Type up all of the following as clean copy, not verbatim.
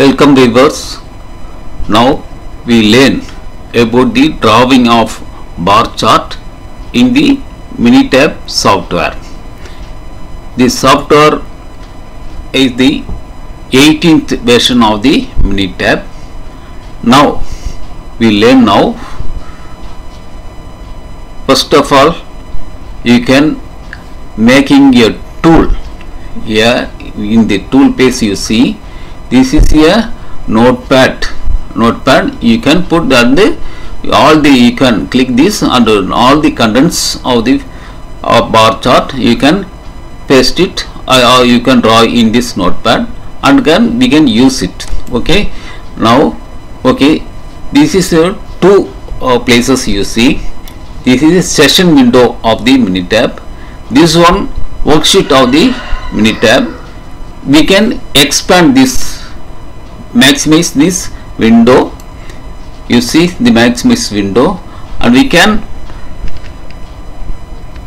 Welcome viewers. Now we learn about the drawing of bar chart in the Minitab software. The software is the 18th version of the Minitab. Now we learn now. First of all, you can making a tool. Here in the tool page you see this is a notepad. You can put that you can click this and all the contents of the bar chart you can paste it or you can draw in this notepad and can we can use it. Okay, now okay, this is two places you see. This is a session window of the Minitab. This one worksheet of the Minitab. We can expand this, maximize this window. You see the maximize window, and we can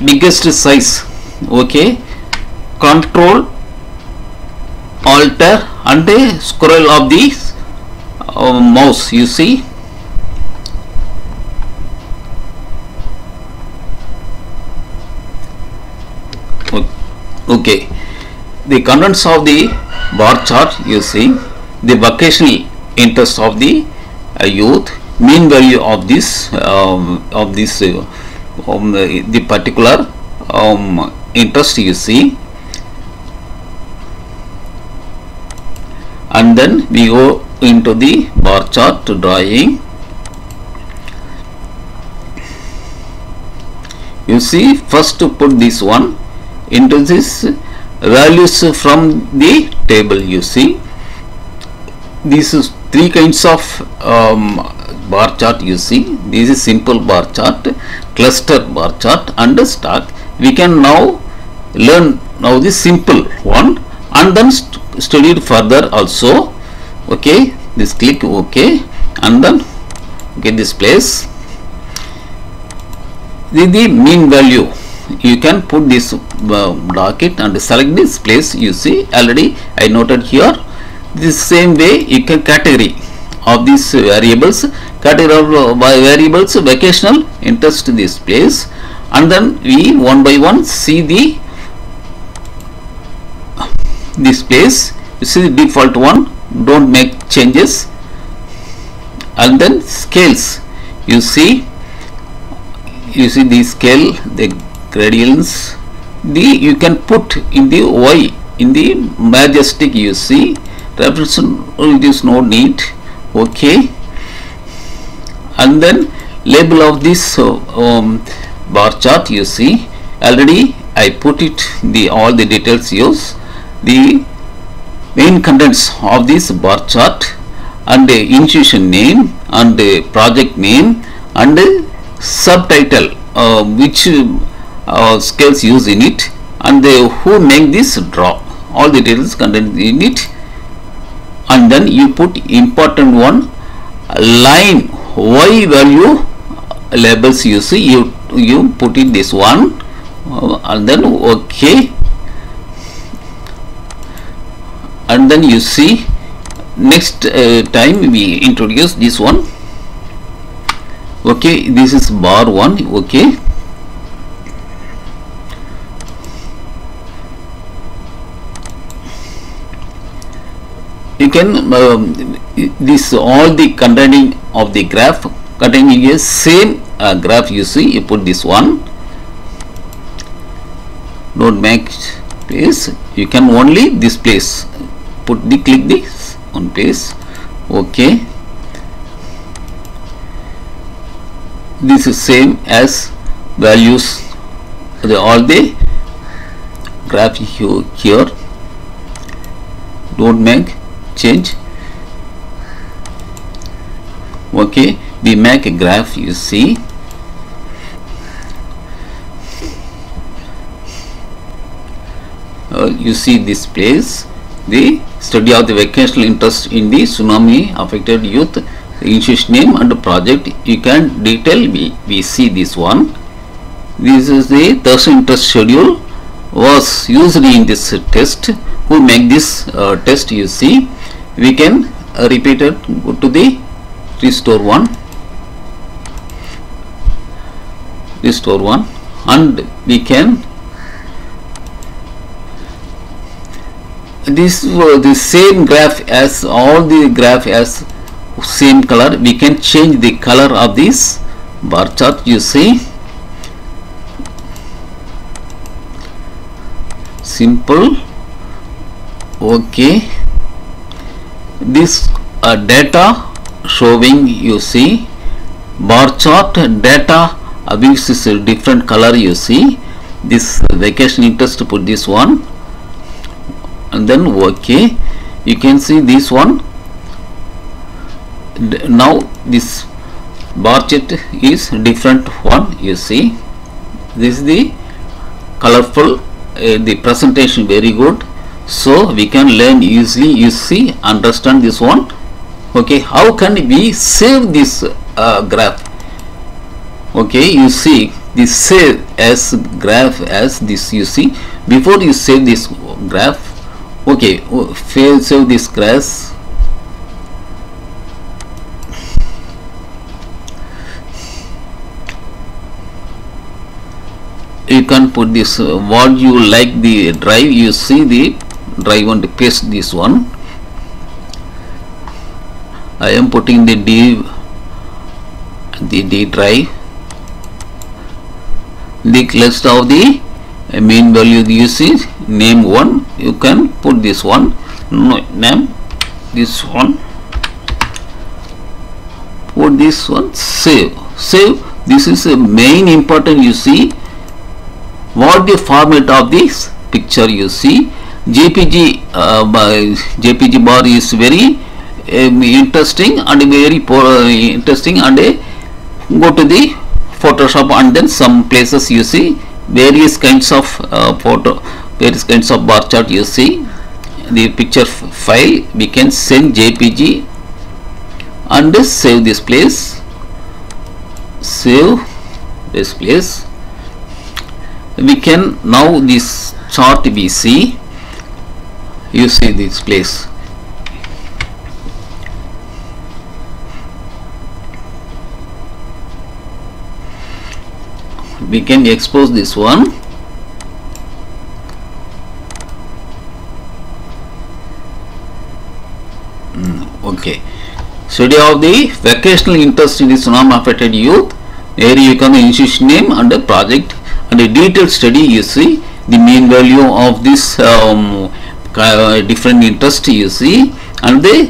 biggest size. Okay, Control, Alter, and the scroll of the mouse. You see. Okay, the contents of the bar chart you see, the vocational interest of the youth, mean value of the particular interest you see, and then we go into the bar chart drawing. You see, first to put this one into this values from the table. You see, this is three kinds of bar chart. You see, this is simple bar chart, cluster bar chart, and stack. We can now learn now the simple one and then study it further also. Okay, this click OK and then get this place. The mean value. You can put this bracket and select this place. You see, already I noted here. This same way you can category of these variables, vocational interest this place, and then we one by one see the this place. You see the default one, don't make changes, and then scales. You see the scale, the gradients, you can put in the Y, in the majestic you see, representation there is no need. Okay, and then label of this bar chart you see, already I put it the all the details use, the main contents of this bar chart and the institution name and the project name and the subtitle which scales used in it and they who make this draw, all the details contained in it, and then you put important one line Y value labels you see, you put in this one and then okay, and then you see next time we introduce this one. Okay, this is bar one. Okay, you can this all the containing of the graph containing a same graph you see, you put this one, don't make place, you can only this place put the click this on place. Okay, this is same as values all the graph here, don't make change. Okay, we make a graph you see, you see this place, the study of the vocational interest in the tsunami affected youth, institution name and project you can detail. We see this one, this is the third interest schedule was used in this test, who make this test you see. We can repeated. Go to the restore one, restore one, and we can the same graph as all the graph as same color. We can change the color of this bar chart. You see, simple. Okay, this data showing, you see, bar chart data which is a different color. You see this vacation interest, to put this one, and then okay, you can see this one. Now this bar chart is different one. You see, this is the colorful the presentation very good. So we can learn easily, you see, understand this one. Okay, how can we save this graph? Okay, you see this save as graph as this. You see, before you save this graph, okay, save this graph. You can put this what you like the drive. You see the drive and paste this one. I am putting the D drive, the list of the main value. You see name one, you can put this one, no name this one, put this one, save. This is a main important. You see what the format of this picture. You see JPG JPG bar is very interesting and very interesting, and go to the Photoshop and then some places. You see various kinds of various kinds of bar chart. You see the picture file, we can send JPG and save this place, we can now this chart we see. You see this place, we can expose this one. Okay, study of the vocational interest in the non-affected youth. Here you can institution name and the project and a detailed study. You see the mean value of this different interest. You see, and the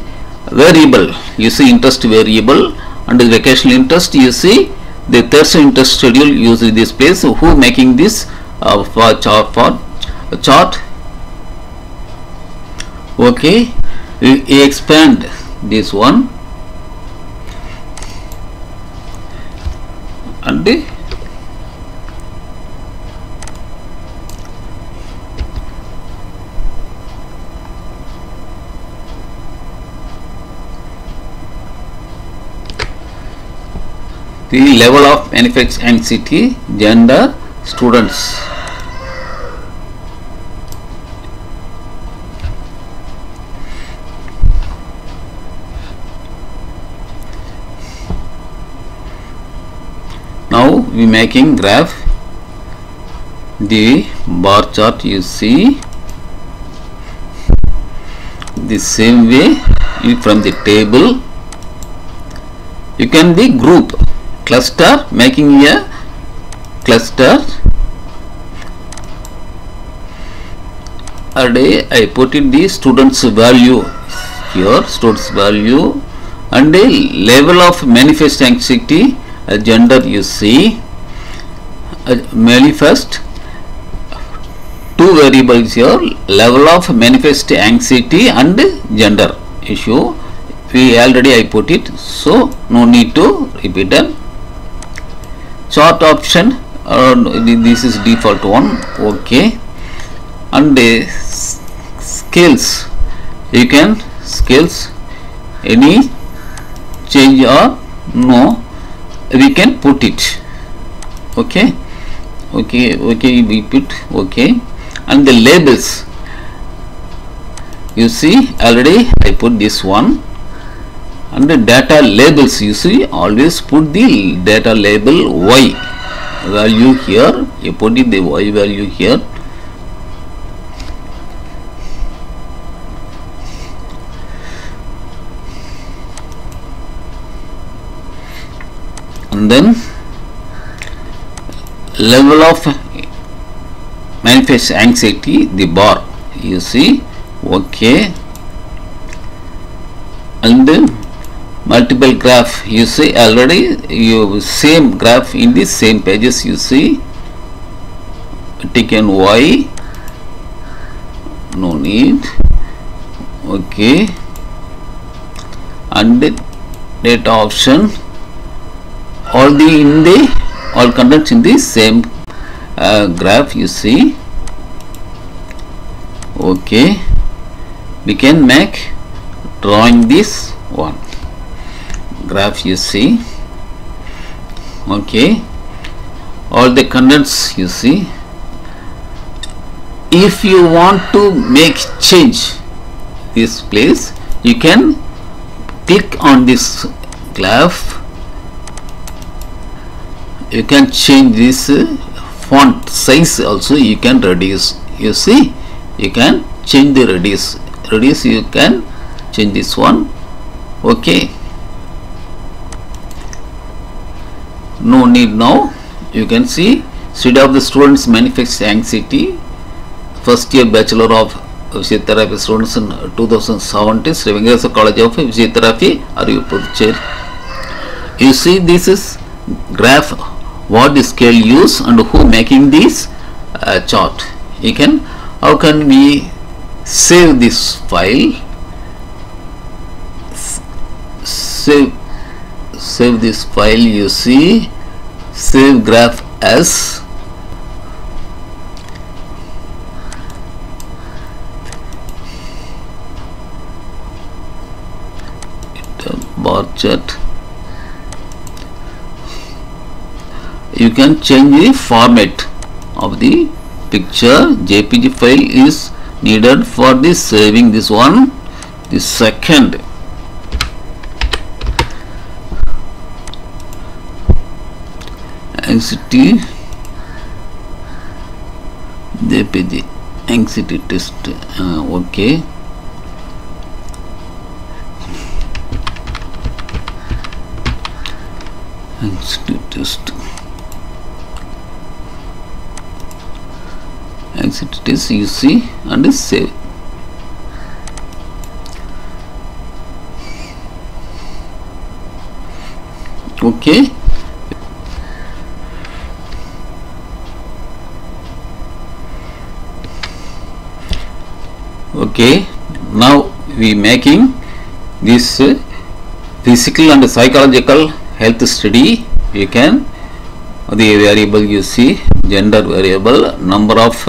variable, you see interest variable and the vocational interest. You see the tertiary interest schedule. Using this place, who making this chart. Okay, we expand this one and the level of manifest anxiety, gender, students. Now we making graph, the bar chart. You see the same way from the table. You can the group cluster, making a cluster, and I put in the students value here, students value, and a level of manifest anxiety, gender. You see manifest, two variables here, level of manifest anxiety and gender issue. We already I put it, so no need to repeat them. Chart option, this is default one. Okay, and scales, you can scales any change or no, we can put it. Okay, we put okay, and the labels. You see already I put this one, and the data labels, you see, always put the data label Y value here. You put in the Y value here. And then level of manifest anxiety, the bar, you see, okay. And then multiple graph, you see, already you same graph in the same pages, you see, taken Y, no need, okay. And the data option, all the in the all contents in the same graph, you see, okay. We can make drawing this one graph, you see, okay, all the contents, you see. If you want to make change this place, you can click on this graph. You can change this font size also, you can reduce, you see, you can change the radius, you can change this one, okay. No need now. You can see study of the students manifest anxiety, first year Bachelor of Physiotherapy students in 2017, Sri Venkateswara College of Physiotherapy, Ariyur Puducherry. You see, this is graph, what scale use and who making this chart. You can, how can we save this file? Save this file, you see, save graph as, bar chart. You can change the format of the picture. JPG file is needed for this saving this one. The second, anxiety JPG anxiety test, okay. Anxiety test, anxiety test, you see, and save. Okay. Okay, now we making this physical and psychological health study. You can, the variable, you see, gender variable, number of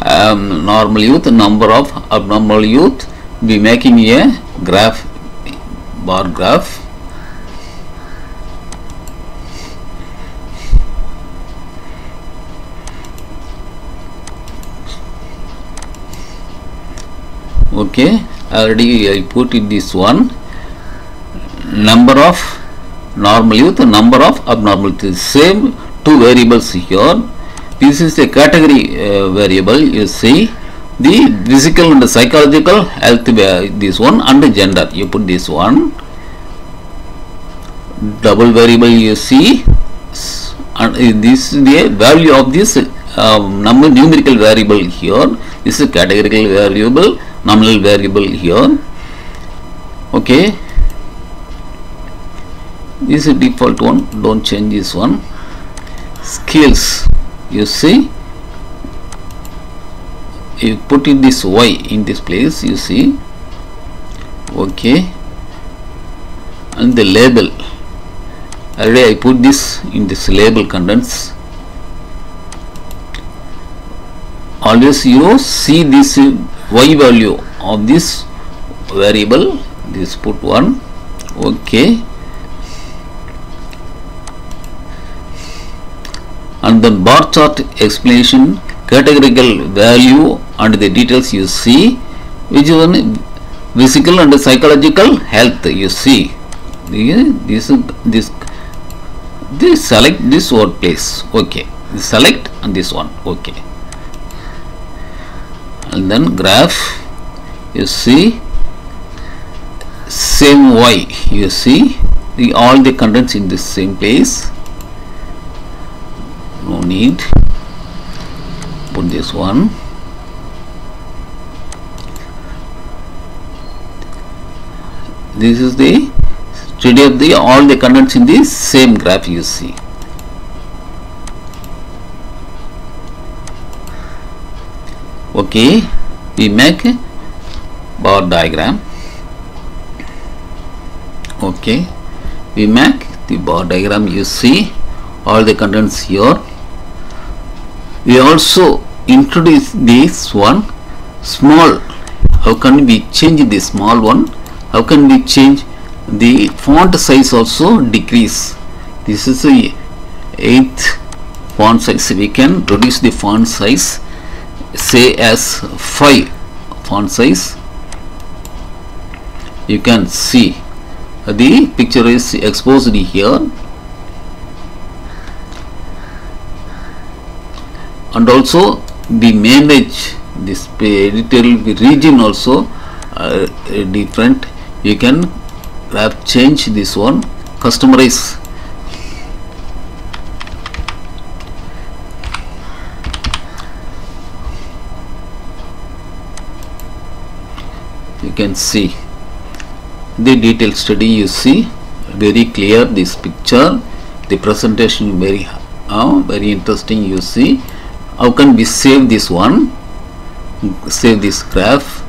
normal youth, number of abnormal youth. We making a graph, bar graph. Okay, already I put in this one, number of normal youth, number of abnormal youth, same two variables here. This is the category variable, you see, the physical and the psychological health, this one, and the gender, you put this one. Double variable, you see, and this is the value of this numerical variable here. This is categorical variable, nominal variable here, okay. This is default one, don't change this one. Skills, you see, you put in this Y in this place, you see, okay. And the label, already I put this in this label contents. Always you see this Y value of this variable, this put one, okay. And the bar chart explanation, categorical value and the details, you see, which is physical and psychological health, you see, this select this workplace, okay, select and this one, okay, and then graph, you see same y, you see the all the contents in the same place, no need put this one. This is the study of the all the contents in the same graph, you see. Okay, we make a bar diagram. Okay, we make the bar diagram, you see all the contents here. We also introduce this one small. How can we change the small one? How can we change the font size? Also decrease. This is the 8th font size. We can reduce the font size, say as 5 font size. You can see the picture is exposed here, and also the manage this editorial region also different. You can have change this one, customize. You can see the detailed study, you see very clear this picture, the presentation very interesting, you see. How can we save this one? Save this graph.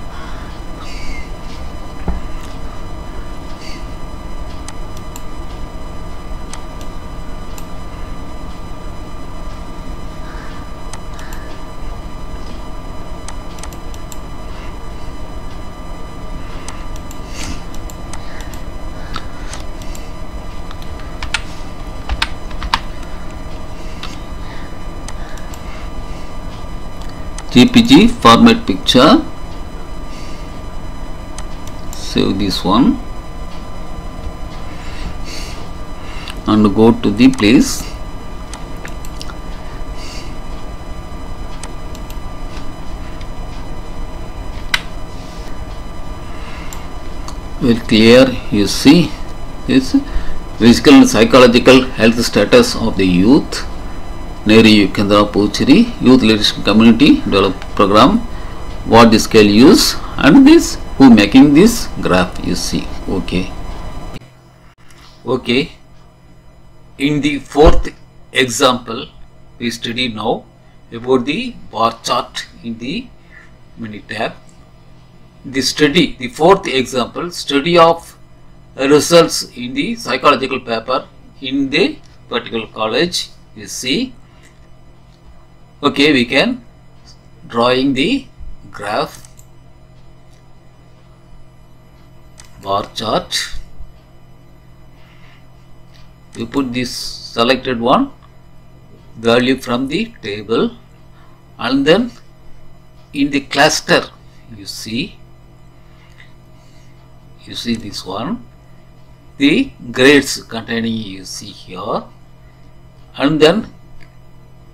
JPG format picture, save this one and go to the place. Very clear, you see this physical and psychological health status of the youth. Nehru Yuva Kendra Puducherry Youth Leadership Community Develop Program. What the scale use and this who making this graph, you see. Okay. Okay. In the 4th example, we study now about the bar chart in the Minitab. The study, the 4th example, study of results in the psychological paper in the particular college, you see. Okay, we can drawing the graph, bar chart. You put this selected one value from the table, and then in the cluster, you see this one, the grades containing, you see here, and then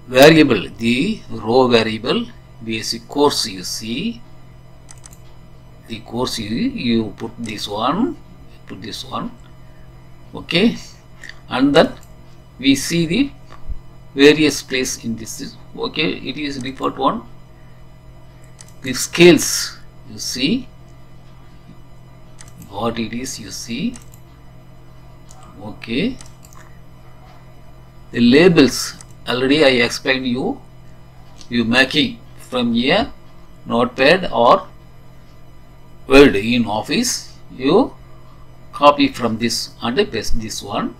variable, the row variable, basic course, you see the course, you put this one, okay, and then we see the various place in this, okay, it is default one, the scales, you see what it is, you see, okay, the labels. Already I explained you, making from here notepad or Word in office, you copy from this and paste this one.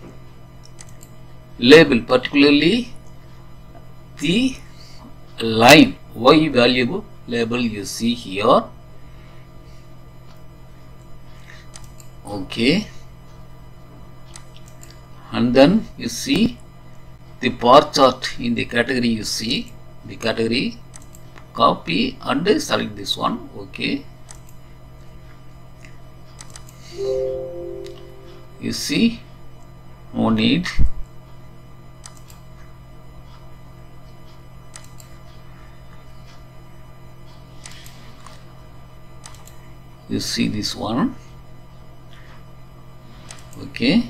Label particularly the line Y value label, you see here. Okay, and then you see the bar chart in the category, you see the category, copy and select this one, okay, You see, no need. You see this one. Okay,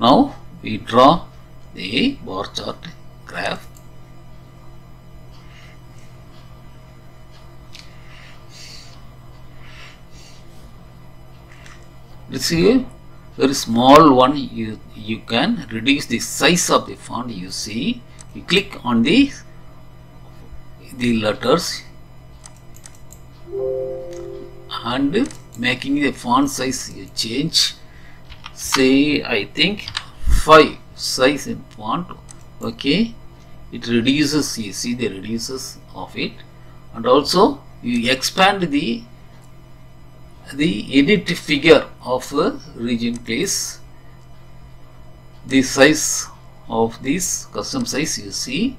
now we draw the bar chart graph. This is a very small one. You can reduce the size of the font. You see, you click on the letters and making the font size you change. Say I think 5 size in font. Okay, it reduces. You see the reduces of it, and also you expand the edit figure of a region place. The size of this custom size, you see,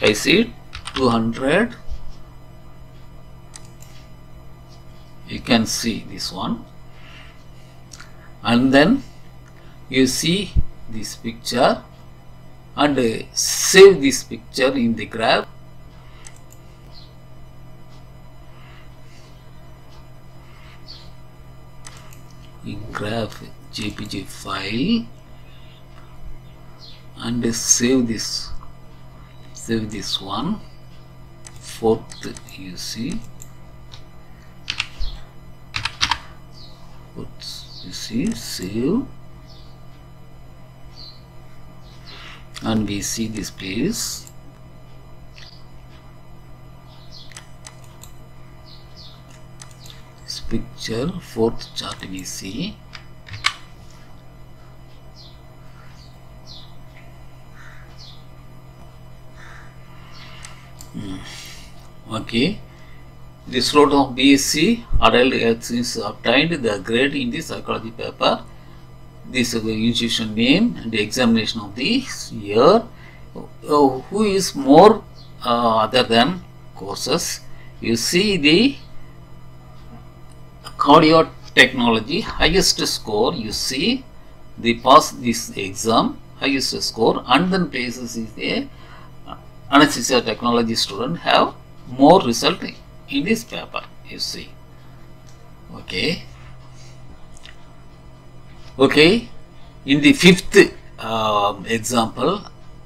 I see 200. You can see this one, and then you see this picture and save this picture in the graph. In graph JPG file and save this. Save this one. Fourth, you see. You see, save, and we see this place. This picture, fourth chart we see. Okay. The slot of BSc adult has since obtained the grade in the psychology paper. This is the institution name and the examination of the year. Who is more other than courses? You see the cardio technology highest score. You see they pass this exam highest score, and then places is the anesthesia technology student have more result in this paper, you see. Okay. Okay. In the fifth example,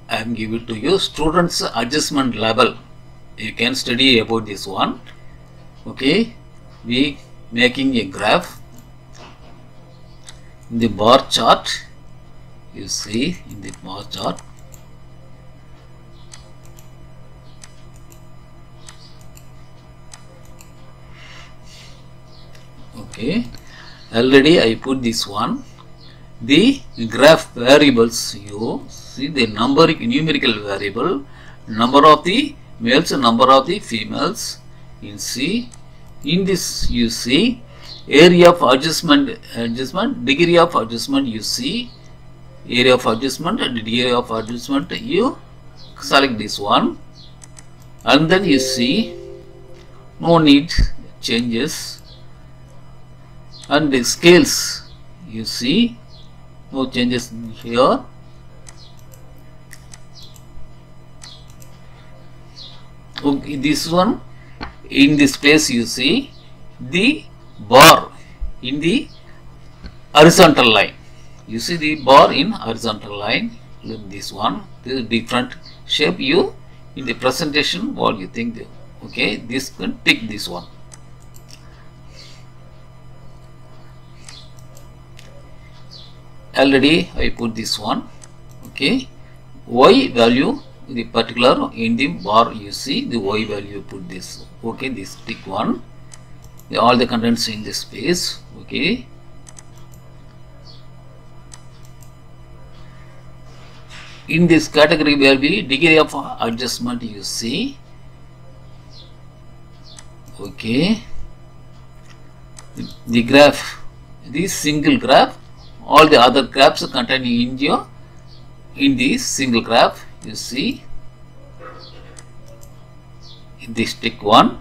I am giving to you students' adjustment level. You can study about this one. Okay. We making a graph in the bar chart. You see in the bar chart. Okay, already I put this one. The graph variables, you see the numerical variable, number of the males and number of the females. You see, in this you see area of adjustment, degree of adjustment. You see area of adjustment and degree of adjustment. You select this one, and then you see no need changes. And the scales, you see, no changes here. Okay, this one, in this place you see the bar in the horizontal line. You see the bar in horizontal line. Look this one, this is different shape. You in the presentation what you think, okay, this can tick this one. Already I put this one. Okay, y value, the particular in the bar, you see the y value, put this. Okay, this tick one, all the contents in this space. Okay, in this category where we degree of adjustment, you see. Okay, the graph, this single graph. All the other graphs are contained in this single graph. You see in this tick one.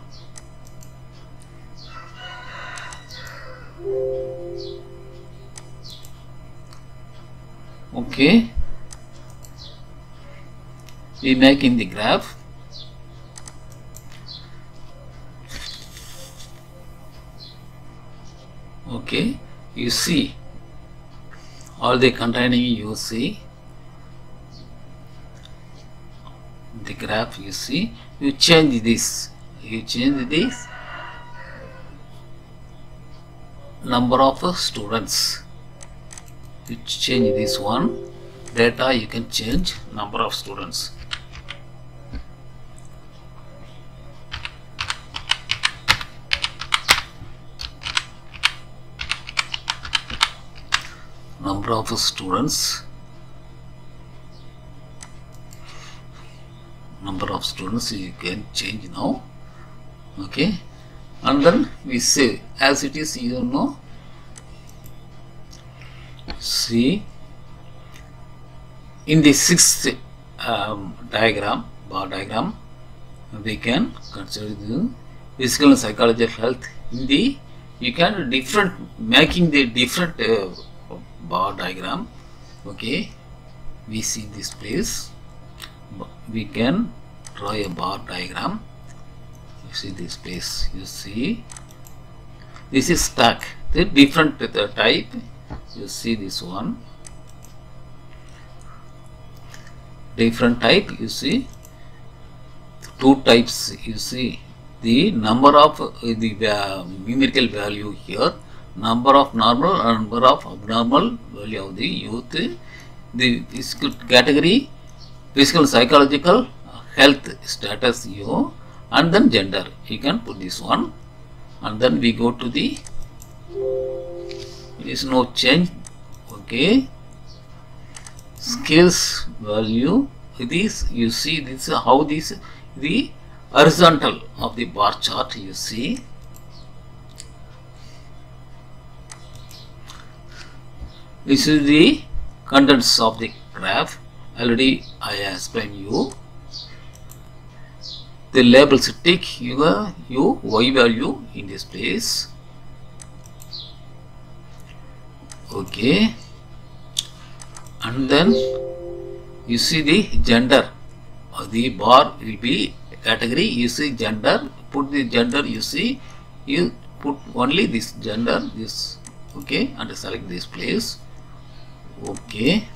Okay, we make in the graph. Okay, you see all the containing, you see the graph, you see, you change this, you change this number of students, you change this one data, you can change number of students. Number of students, number of students you can change now. Okay, and then we save as it is, you know. See, in the sixth diagram, bar diagram, we can consider the physical and psychological health in the, you can different making the different bar diagram. Okay, we see this place, we can draw a bar diagram. You see this place, you see this is stack, the different type, you see this one different type, you see two types, you see the number of the numerical value here, number of normal and number of abnormal value of the youth, the physical category, physical psychological health status, you, and then gender, you can put this one, and then we go to the, there is no change. Okay, skills value, this you see, this how this the horizontal of the bar chart, you see. This is the contents of the graph. Already I explained you. The labels take your y value in this place. Okay, and then you see the gender. The bar will be category. You see gender. Put the gender. You see, you put only this gender. This, okay, and select this place. Okay,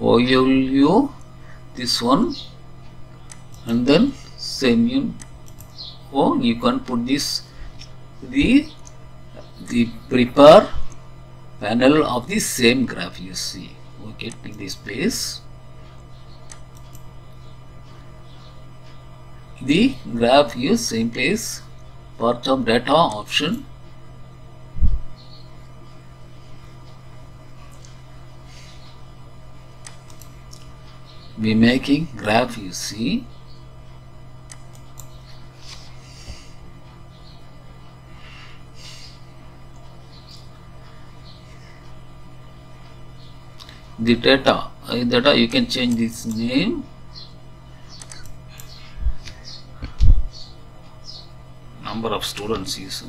oh, you this one, and then same, you, oh, you can put this the prepare panel of the same graph, you see. Okay, take this place, the graph is same place, part of data option. We making graph, you see. The data, you can change this name. Number of students, you see.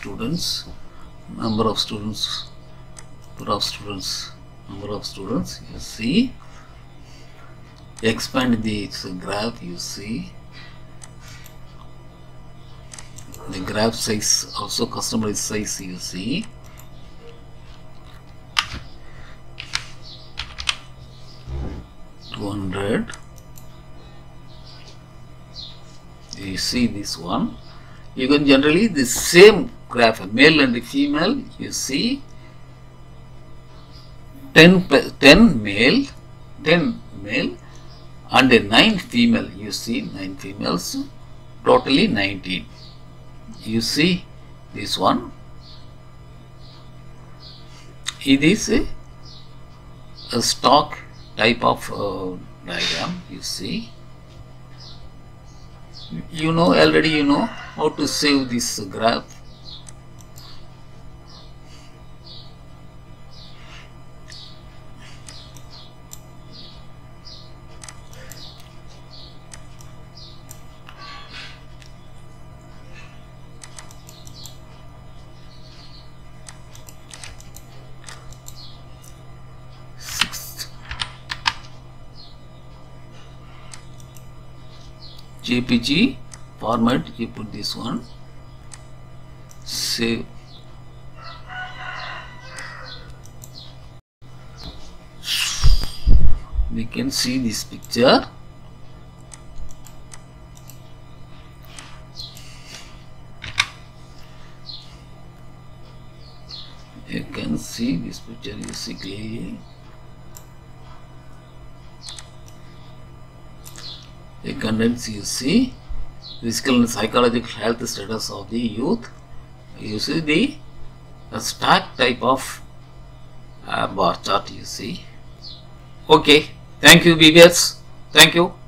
Students, number of students, number of students, you see. Expand this graph, you see. The graph size also customer size, you see. You see this one, you can generally the same graph, male and female, you see 10 male and a 9 female, you see 9 females, totally 19, you see this one. It is a stock type of diagram, you see. You know already, you know how to save this graph. JPG format, you put this one, save. We can see this picture. You can see this picture basically. The contents you see, physical and psychological health status of the youth. You see the stack type of bar chart you see. Okay. Thank you, BBS. Thank you.